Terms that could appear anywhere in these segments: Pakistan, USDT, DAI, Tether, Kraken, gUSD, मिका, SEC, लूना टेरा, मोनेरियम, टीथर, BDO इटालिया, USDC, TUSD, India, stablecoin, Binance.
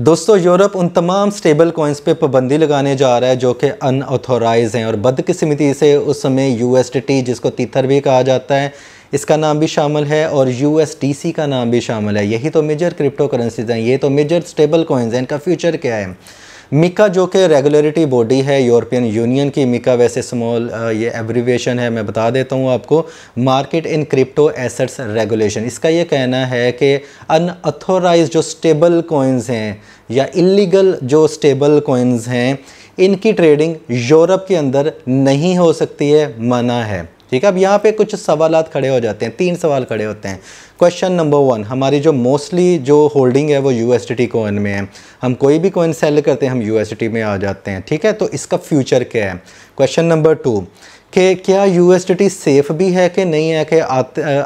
दोस्तों यूरोप उन तमाम स्टेबल कॉइन्स पे पाबंदी लगाने जा रहा है जो कि अनऑथोराइज हैं और बदकिस्मती से उस समय यूएसडीटी जिसको तीथर भी कहा जाता है इसका नाम भी शामिल है और यूएसडीसी का नाम भी शामिल है। यही तो मेजर क्रिप्टो करेंसीज हैं, ये तो मेजर स्टेबल कॉइन्स हैं। इनका फ्यूचर क्या है? मिका जो कि रेगुलेटरी बॉडी है यूरोपियन यूनियन की, मिका वैसे स्मॉल ये एब्रीवेशन है, मैं बता देता हूँ आपको, market in crypto assets regulation. इसका ये कहना है कि अनऑथोराइज जो स्टेबल कॉइन्स हैं या इलीगल जो स्टेबल कॉइन्स हैं इनकी ट्रेडिंग यूरोप के अंदर नहीं हो सकती है, मना है। ठीक है, अब यहाँ पे कुछ सवालात खड़े हो जाते हैं, तीन सवाल खड़े होते हैं। क्वेश्चन नंबर वन, हमारी जो मोस्टली जो होल्डिंग है वो यूएसडीटी कॉइन में है, हम कोई भी कॉइन सेल करते हैं हम यूएसडीटी में आ जाते हैं। ठीक है, तो इसका फ्यूचर क्या है? क्वेश्चन नंबर टू कि क्या यूएसडीटी सेफ़ भी है कि नहीं है, कि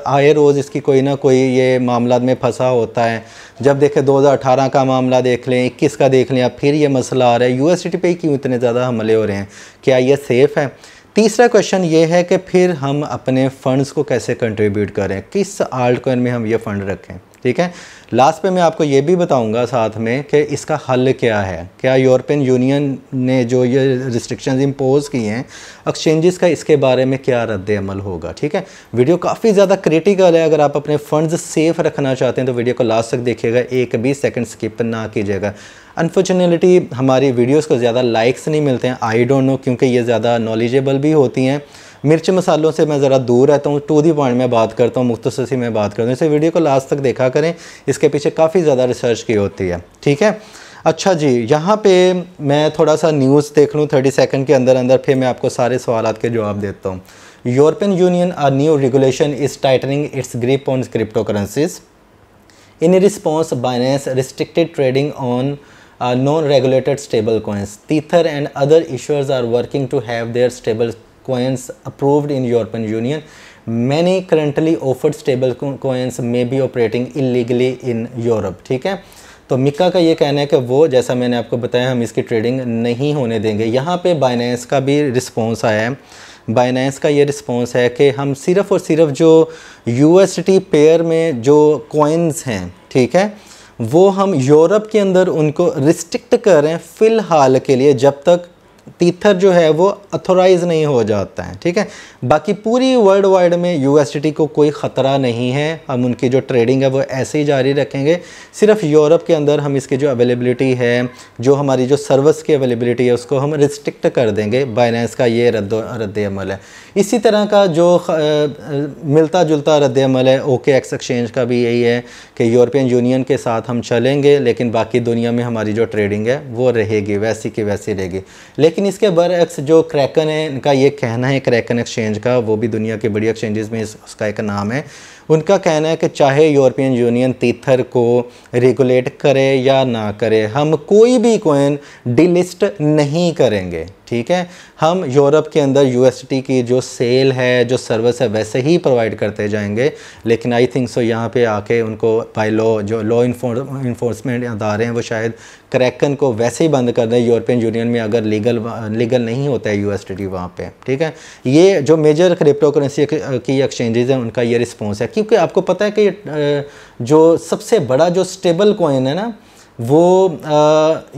आए रोज़ इसकी कोई ना कोई ये मामला में फंसा होता है। जब देखें 2018 का मामला देख लें, 21 का देख लें, अब फिर ये मसला आ रहा है यूएसडीटी पे क्यों इतने ज़्यादा हमले हो रहे हैं, क्या ये सेफ़ है? तीसरा क्वेश्चन ये है कि फिर हम अपने फ़ंड्स को कैसे कंट्रीब्यूट करें, किस आल्ट कॉइन में हम ये फ़ंड रखें। ठीक है, लास्ट पे मैं आपको ये भी बताऊंगा साथ में कि इसका हल क्या है, क्या यूरोपियन यूनियन ने जो ये रिस्ट्रिक्शंस इम्पोज़ की हैं एक्सचेंजेस का, इसके बारे में क्या रद्देअमल होगा। ठीक है, वीडियो काफ़ी ज़्यादा क्रिटिकल है, अगर आप अपने फंड्स सेफ़ रखना चाहते हैं तो वीडियो को लास्ट तक देखिएगा, एक भी सेकंड स्किप ना कीजिएगा। अनफॉर्चुनेटली हमारी वीडियोस को ज़्यादा लाइक्स नहीं मिलते हैं, आई डोंट नो, क्योंकि ये ज़्यादा नॉलेजेबल भी होती हैं, मिर्च मसालों से मैं ज़रा दूर रहता हूँ, टू दी पॉइंट में बात करता हूँ, मुख्तसर से मैं बात करता हूँ। इसे वीडियो को लास्ट तक देखा करें, इसके पीछे काफ़ी ज़्यादा रिसर्च की होती है। ठीक है, अच्छा जी, यहाँ पे मैं थोड़ा सा न्यूज़ देख लूँ 30 सेकंड के अंदर अंदर, फिर मैं आपको सारे सवालात के जवाब देता हूँ। European Union a new regulation is tightening its grip on crypto currencies in response Binance restricted trading on non regulated stable coins. टीथर and other issuers are working to have their stable coins approved in European Union. Many currently offered stable coins may be operating illegally in Europe. ठीक है, तो मिका का ये कहना है कि वो, जैसा मैंने आपको बताया, हम इसकी ट्रेडिंग नहीं होने देंगे। यहाँ पे बाइनेंस का भी रिस्पॉन्स आया है, बाइनेंस का ये रिस्पॉन्स है कि हम सिर्फ़ और सिर्फ जो USDT पेयर में जो कॉइन्स हैं, ठीक है, वो हम यूरोप के अंदर उनको रिस्ट्रिक्ट कर रहे हैं फ़िलहाल के लिए, जब तक टीथर जो है वो अथोराइज नहीं हो जाता है। ठीक है, बाकी पूरी वर्ल्ड वाइड में यूएसडीटी को कोई ख़तरा नहीं है, हम उनकी जो ट्रेडिंग है वो ऐसे ही जारी रखेंगे। सिर्फ यूरोप के अंदर हम इसकी जो अवेलेबिलिटी है, जो हमारी जो सर्विस की अवेलेबिलिटी है, उसको हम रिस्ट्रिक्ट कर देंगे। बाइनेंस का ये रद्द-ए-अमल है। इसी तरह का जो मिलता जुलता रद्द-ए-अमल है ओके एक्स एक्सचेंज का भी यही है कि यूरोपियन यूनियन के साथ हम चलेंगे, लेकिन बाकी दुनिया में हमारी जो ट्रेडिंग है वो रहेगी, वैसी की वैसी रहेगी। लेकिन इसके बरअक्स जो क्रैकन है, इनका ये कहना है, क्रैकन एक्सचेंज का, वो भी दुनिया के बड़ी एक्सचेंजेस में उसका एक नाम है, उनका कहना है कि चाहे यूरोपियन यूनियन टीथर को रेगुलेट करे या ना करे, हम कोई भी कॉइन डिलिस्ट नहीं करेंगे। ठीक है, हम यूरोप के अंदर यूएसडीटी की जो सेल है, जो सर्विस है, वैसे ही प्रोवाइड करते जाएंगे। लेकिन आई थिंक सो यहाँ पे आके उनको बाय लॉ, जो लॉ इन्फोर्समेंट अदारे हैं, वो शायद क्रैकन को वैसे ही बंद कर दें यूरोपियन यूनियन में, अगर लीगल नहीं होता है यूएसडीटी वहाँ पे। ठीक है, ये जो मेजर क्रिप्टो करेंसी की एक्सचेंजेस हैं उनका ये रिस्पॉन्स है, क्योंकि आपको पता है कि जो सबसे बड़ा जो स्टेबल कॉइन है ना, वो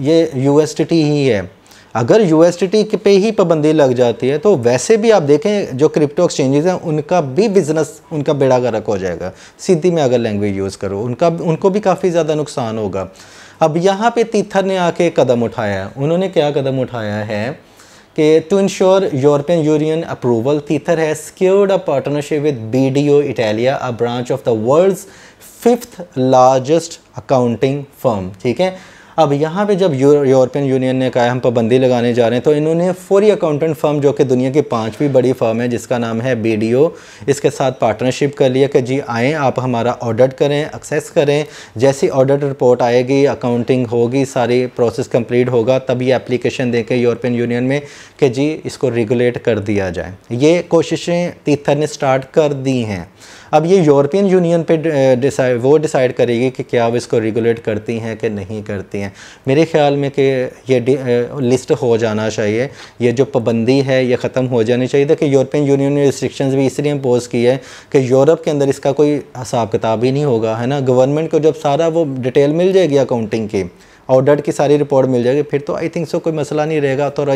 ये यूएसडीटी ही है। अगर यूएसडीटी पे ही पाबंदी लग जाती है तो वैसे भी आप देखें जो क्रिप्टो एक्सचेंजेस हैं उनका भी बिजनेस, उनका बेड़ा गर्क हो जाएगा, सीधी में अगर लैंग्वेज यूज़ करो, उनको भी काफ़ी ज़्यादा नुकसान होगा। अब यहाँ पे तीथर ने आके कदम उठाया है, उन्होंने क्या कदम उठाया है कि to ensure European Union approval, Tether है secured a partnership with BDO इटालिया, a branch of the world's 5th largest accounting firm. ठीक है, अब यहाँ पे जब यूरोपियन यूनियन ने कहा हम पाबंदी लगाने जा रहे हैं, तो इन्होंने फौरी अकाउंटेंट फर्म जो कि दुनिया की 5वीं बड़ी फर्म है जिसका नाम है BDO, इसके साथ पार्टनरशिप कर लिया कि जी आएँ आप हमारा ऑडिट करें, एक्सेस करें, जैसी ऑडिट रिपोर्ट आएगी, अकाउंटिंग होगी, सारी प्रोसेस कंप्लीट होगा, तब ये एप्लीकेशन देके यूरोपियन यूनियन में कि जी इसको रेगुलेट कर दिया जाए। ये कोशिशें तीथर ने स्टार्ट कर दी हैं। अब ये यूरोपियन यूनियन पे डिसाइड करेगी कि क्या वो इसको रेगुलेट करती हैं कि नहीं करती हैं। मेरे ख्याल में कि ये लिस्ट हो जाना चाहिए, ये जो पाबंदी है ये ख़त्म हो जानी चाहिए। देखिए यूरोपियन यूनियन ने रिस्ट्रिक्शंस भी इसलिए इम्पोज़ की है कि यूरोप के अंदर इसका कोई हिसाब किताब ही नहीं होगा, है ना। गवर्नमेंट को जब सारा वो डिटेल मिल जाएगी अकाउंटिंग की, ऑडिट की सारी रिपोर्ट मिल जाएगी, फिर तो आई थिंक सो कोई मसला नहीं रहेगा। तो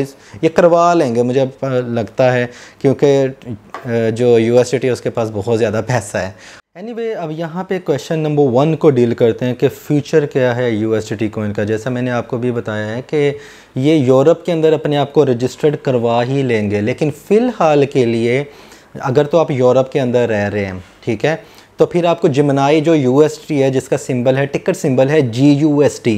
ये करवा लेंगे मुझे लगता है, क्योंकि जो यूएसडीटी है उसके पास बहुत ज़्यादा पैसा है। एनीवे, अब यहाँ पे क्वेश्चन नंबर 1 को डील करते हैं कि फ्यूचर क्या है यूएसडीटी कॉइन का। जैसा मैंने आपको भी बताया है कि ये यूरोप के अंदर अपने आप को रजिस्टर्ड करवा ही लेंगे, लेकिन फ़िलहाल के लिए अगर तो आप यूरोप के अंदर रह रहे हैं, ठीक है, तो फिर आपको जिमनाई जो यूएसटी है जिसका सिंबल है, टिकट सिंबल है gUSD,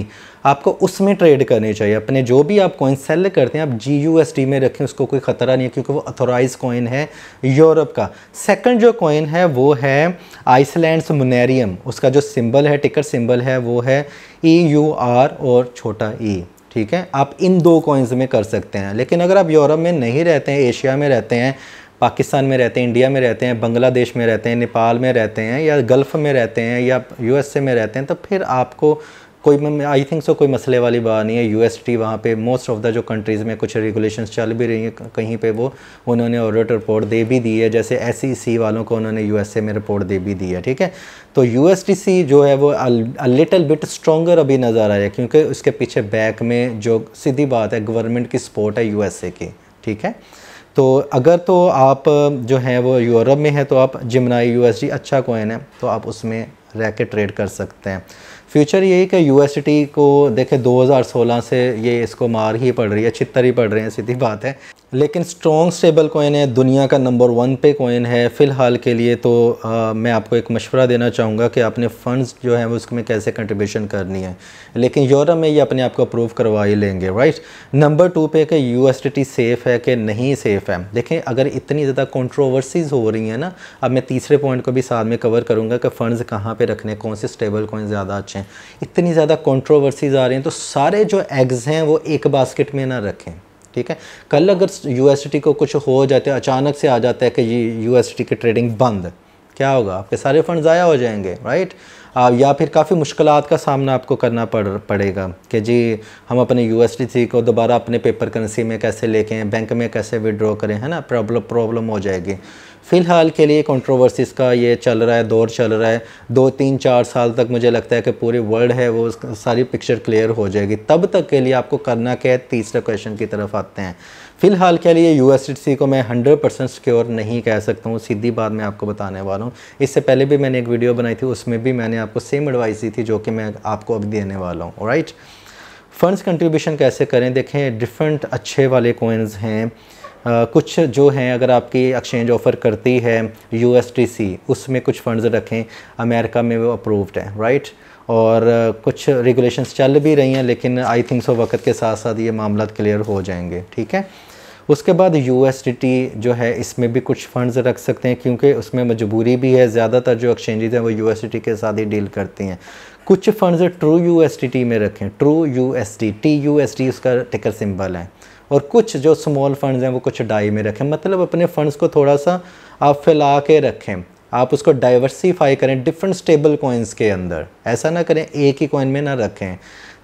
आपको उसमें ट्रेड करनी चाहिए। अपने जो भी आप कॉइन सेल करते हैं आप gUSD में रखें, उसको कोई ख़तरा नहीं है क्योंकि वो अथोराइज कॉइन है यूरोप का। सेकंड जो कॉइन है वो है आइसलैंड्स मोनेरियम, उसका जो सिंबल है, टिकट सिंबल है, वो है EUR और छोटा ई, ठीक है। आप इन दो कॉइन्स में कर सकते हैं। लेकिन अगर आप यूरोप में नहीं रहते हैं, एशिया में रहते हैं, पाकिस्तान में रहते हैं, इंडिया में रहते हैं, बांग्लादेश में रहते हैं, नेपाल में रहते हैं, या गल्फ़ में रहते हैं, या यूएसए में रहते हैं, तो फिर आपको कोई आई थिंक सो कोई मसले वाली बात नहीं है। यूएसटी वहाँ पे मोस्ट ऑफ द जो कंट्रीज़ में कुछ रेगुलेशंस चल भी रही हैं, कहीं पे वो उन्होंने ऑडिट रिपोर्ट दे भी दी है, जैसे SEC वालों को उन्होंने यूएसए में रिपोर्ट दे भी दी है, ठीक है। तो USDC जो है वो लिटल बिट स्ट्रॉन्गर अभी नज़र आ रहा है, क्योंकि उसके पीछे बैक में जो सीधी बात है गवर्नमेंट की सपोर्ट है यूएसए की, ठीक है। तो अगर तो आप जो है वो यूरोप में है तो आप जिमनाई USD अच्छा कॉइन है तो आप उसमें रह के ट्रेड कर सकते हैं। फ्यूचर यही कि यूएसडी को देखें 2016 से ये इसको मार ही पड़ रही है, छितर ही पड़ रहे हैं, सीधी बात है। लेकिन स्ट्रॉन्ग स्टेबल कॉइन है, दुनिया का नंबर 1 पे कॉइन है फ़िलहाल के लिए। तो मैं आपको एक मशवरा देना चाहूँगा कि आपने फ़ंड्स जो है उसमें कैसे कंट्रीब्यूशन करनी है, लेकिन यूरोप में ये अपने आप को अप्रूव करवा ही लेंगे, राइट। नंबर 2 पे कि यूएसडीटी सेफ़ है कि नहीं सेफ़ है। देखें, अगर इतनी ज़्यादा कंट्रोवर्सीज़ हो रही हैं ना, अब मैं तीसरे पॉइंट को भी साथ में कवर करूँगा कि फ़ंड्स कहाँ पर रखने, कौन से स्टेबल कॉइन ज़्यादा अच्छे हैं। इतनी ज़्यादा कंट्रोवर्सीज़ आ रही हैं तो सारे जो एग्स हैं वो एक बास्केट में ना रखें, ठीक है। कल अगर यूएसडीटी को कुछ हो जाता है, अचानक से आ जाता है कि यूएसडीटी की ट्रेडिंग बंद, क्या होगा? आपके सारे फंड ज़ाया हो जाएंगे, राइट। या फिर काफ़ी मुश्किलात का सामना आपको करना पड़ेगा कि जी हम अपने यूएसडीटी को दोबारा अपने पेपर करेंसी में कैसे लेके हैं, बैंक में कैसे विड्रॉ करें, है ना, प्रॉब्लम हो जाएगी। फ़िलहाल के लिए कंट्रोवर्सीज़ का ये चल रहा है, दौर चल रहा है। 2, 3, 4 साल तक मुझे लगता है कि पूरे वर्ल्ड है वो सारी पिक्चर क्लियर हो जाएगी। तब तक के लिए आपको करना क्या है, तीसरे क्वेश्चन की तरफ आते हैं। फ़िलहाल के लिए यूएसडीसी को मैं 100% सिक्योर नहीं कह सकता हूँ, सीधी बात मैं आपको बताने वाला हूँ। इससे पहले भी मैंने एक वीडियो बनाई थी, उसमें भी मैंने आपको सेम एडवाइस दी थी जो कि मैं आपको अब देने वाला हूँ, ऑलराइट। फंड्स कंट्रीब्यूशन कैसे करें, देखें डिफरेंट अच्छे वाले कॉइन्स हैं। कुछ जो हैं अगर आपकी एक्सचेंज ऑफ़र करती है यूएसडीसी, उसमें कुछ फ़ंड्स रखें, अमेरिका में वो अप्रूव्ड है, राइट। और कुछ रेगुलेशंस चल भी रही हैं, लेकिन आई थिंक सो वक्त के साथ साथ ये मामला क्लियर हो जाएंगे, ठीक है। उसके बाद यूएसडीटी जो है इसमें भी कुछ फ़ंड्स रख सकते हैं, क्योंकि उसमें मजबूरी भी है। ज़्यादातर जो एक्सचेंजेस हैं वो यूएसडीटी के साथ ही डील करती हैं। कुछ फ़ंड्स ट्रू यूएसडीटी में रखें, ट्रू यूएसडी, TUSD उसका टिकर सिंबल है। और कुछ जो स्मॉल फंड्स हैं वो कुछ डाई में रखें, मतलब अपने फ़ंड्स को थोड़ा सा आप फैला के रखें, आप उसको डाइवर्सिफाई करें डिफरेंट स्टेबल कॉइन्स के अंदर। ऐसा ना करें एक ही कॉइन में ना रखें,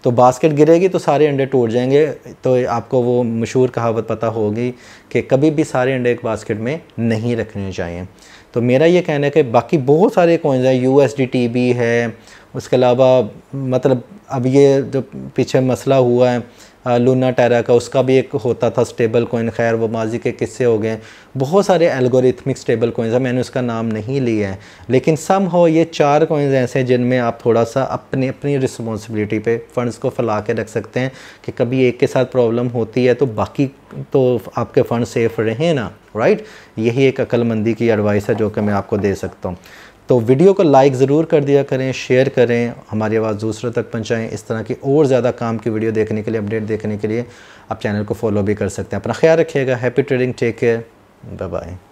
तो बास्केट गिरेगी तो सारे अंडे टूट जाएंगे। तो आपको वो मशहूर कहावत पता होगी कि कभी भी सारे अंडे एक बास्केट में नहीं रखने चाहिए। तो मेरा ये कहना है कि बाकी बहुत सारे कॉइन्स हैं, यूएसडीटी भी है, उसके अलावा मतलब अब ये जो पीछे मसला हुआ है लूना टेरा का, उसका भी एक होता था स्टेबल कॉइन, खैर वो माजी के किस्से हो गए। बहुत सारे एल्गोरिथमिक स्टेबल कॉइन्स हैं, मैंने उसका नाम नहीं लिया है, लेकिन सम हो ये 4 कॉइन्स ऐसे हैं जिनमें आप थोड़ा सा अपनी अपनी रिस्पॉन्सिबिलिटी पे फ़ंड्स को फैला के रख सकते हैं कि कभी एक के साथ प्रॉब्लम होती है तो बाकी तो आपके फ़ंड सेफ़ रहें ना, राइट। यही एक अक्लमंदी की एडवाइस है जो कि मैं आपको दे सकता हूँ। तो वीडियो को लाइक ज़रूर कर दिया करें, शेयर करें, हमारी आवाज़ दूसरों तक पहुंचाएं। इस तरह की और ज़्यादा काम की वीडियो देखने के लिए, अपडेट देखने के लिए आप चैनल को फॉलो भी कर सकते हैं। अपना ख्याल रखिएगा, happy trading, take care, bye bye.